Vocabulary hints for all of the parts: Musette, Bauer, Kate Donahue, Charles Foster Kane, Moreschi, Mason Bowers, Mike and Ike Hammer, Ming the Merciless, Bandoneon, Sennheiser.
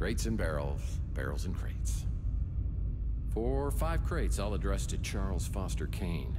Crates and barrels, barrels and crates. 4 or 5 crates, all addressed to Charles Foster Kane.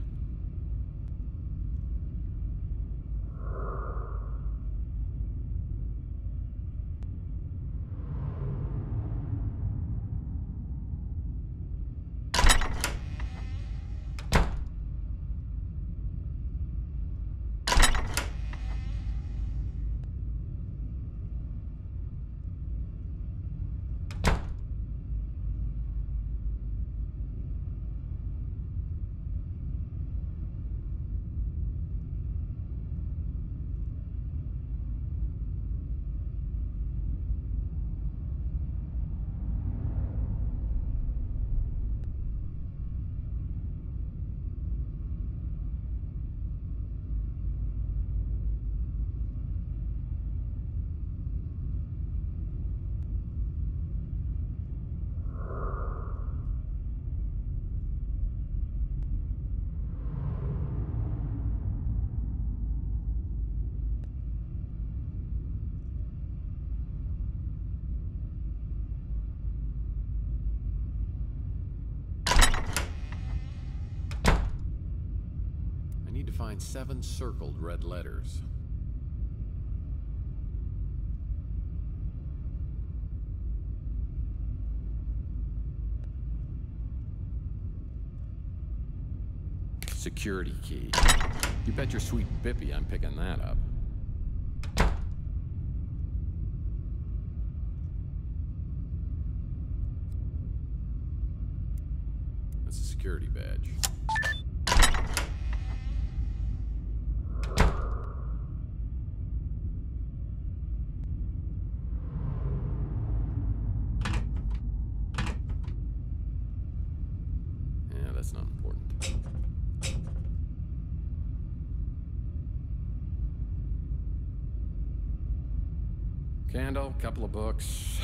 Find 7 circled red letters. Security key. You bet your sweet bippy I'm picking that up. That's a security badge. Candle, couple of books.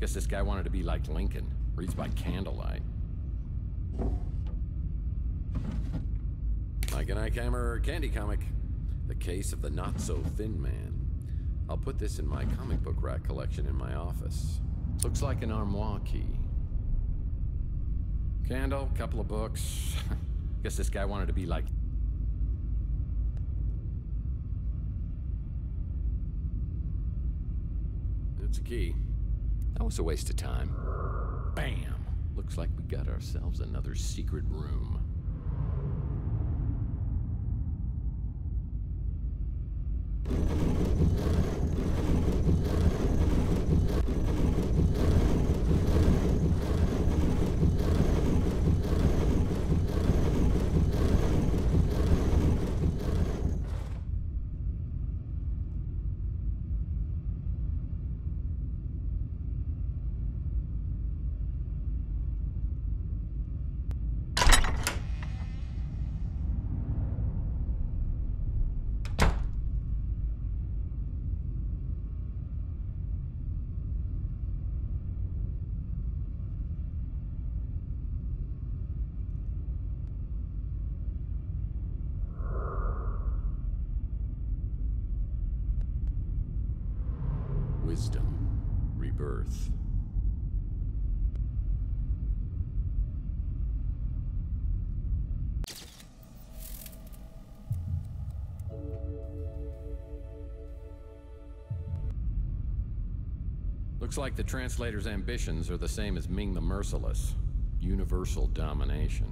Guess this guy wanted to be like Lincoln. Reads by candlelight. Mike and Ike Hammer candy comic. The Case of the Not-So-Thin Man. I'll put this in my comic book rack collection in my office. Looks like an armoire key. Candle, couple of books. Guess this guy wanted to be like... It's a key. That was a waste of time. Bam! Looks like we got ourselves another secret room. Wisdom, rebirth. Looks like the translator's ambitions are the same as Ming the Merciless. Universal domination.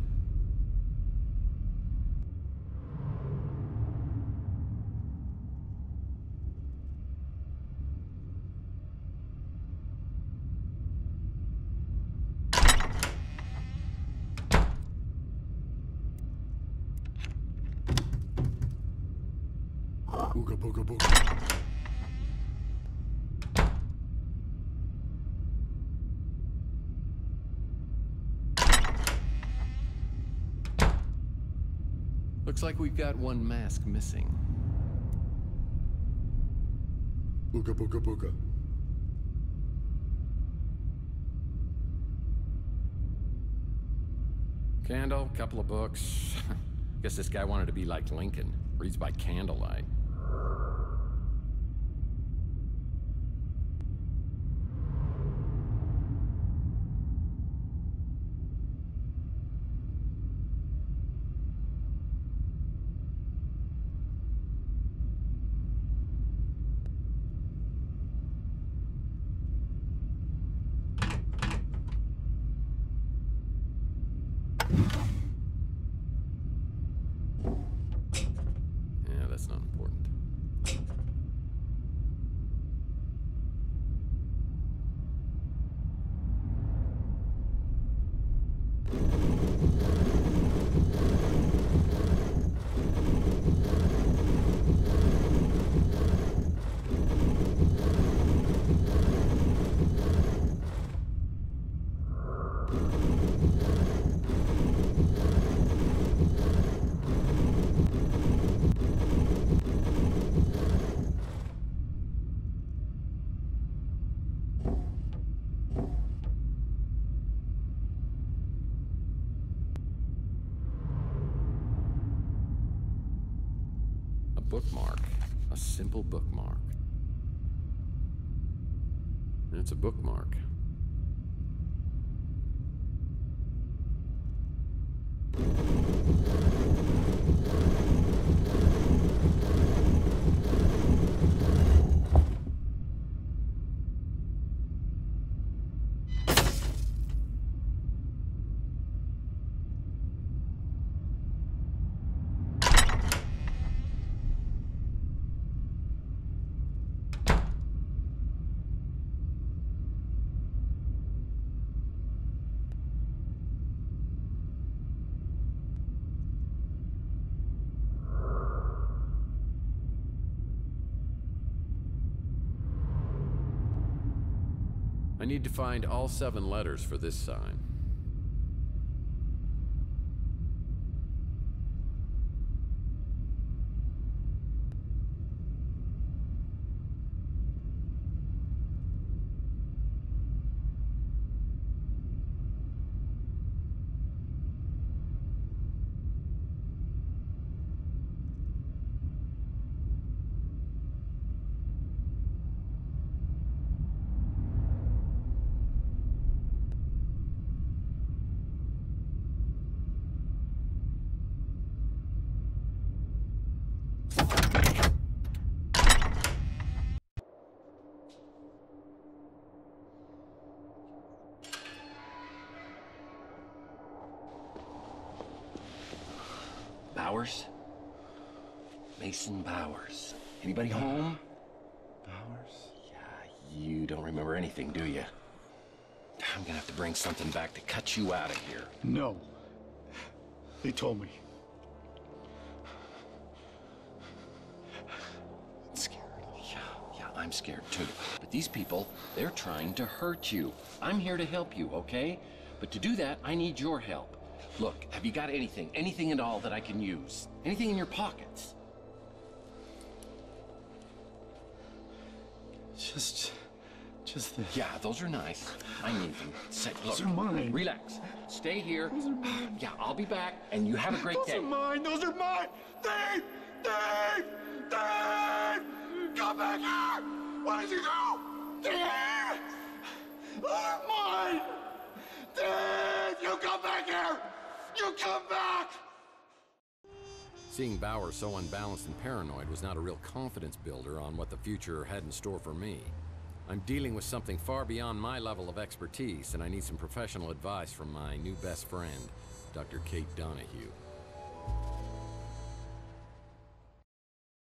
Booga booga booga. Looks like we've got one mask missing. Booga booga booga. Candle, couple of books. Guess this guy wanted to be like Lincoln. Reads by candlelight. Yeah, that's not important. Bookmark. A simple bookmark. And it's a bookmark. I need to find all 7 letters for this sign. Bowers? Mason Bowers. Anybody home? Bowers? Yeah, you don't remember anything, do you? I'm gonna have to bring something back to cut you out of here. No. They told me. I'm scared. Yeah, I'm scared too. But these people, they're trying to hurt you. I'm here to help you, okay? But to do that, I need your help. Look, have you got anything? Anything at all that I can use? Anything in your pockets? Just this. Yeah, those are nice. I need them. Those are mine. Relax. Stay here. Those are mine. Yeah, I'll be back, and you have a great day. Those are mine. Those are mine. Dave! Dave! Dave! Come back here! Why did you go? Dave! Those are mine! Dave! You come back here! You come back! Seeing Bauer so unbalanced and paranoid was not a real confidence builder on what the future had in store for me. I'm dealing with something far beyond my level of expertise, and I need some professional advice from my new best friend, Dr. Kate Donahue.